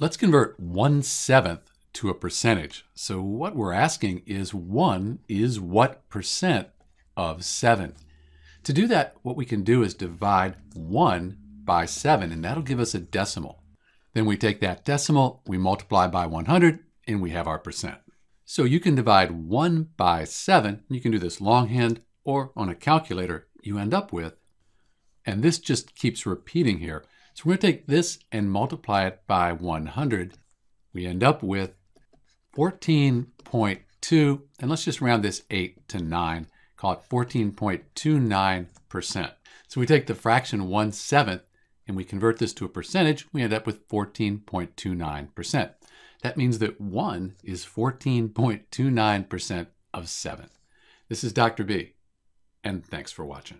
Let's convert 1/7 to a percentage. So what we're asking is 1 is what percent of 7? To do that, what we can do is divide 1 by 7, and that'll give us a decimal. Then we take that decimal, we multiply by 100, and we have our percent. So you can divide 1 by 7, you can do this longhand or on a calculator, you end up with, and this just keeps repeating here. So we're going to take this and multiply it by 100. We end up with 14.2, and let's just round this 8 to 9, call it 14.29%. So we take the fraction 1/7 and we convert this to a percentage, we end up with 14.29%. That means that 1 is 14.29% of 7. This is Dr. B, and thanks for watching.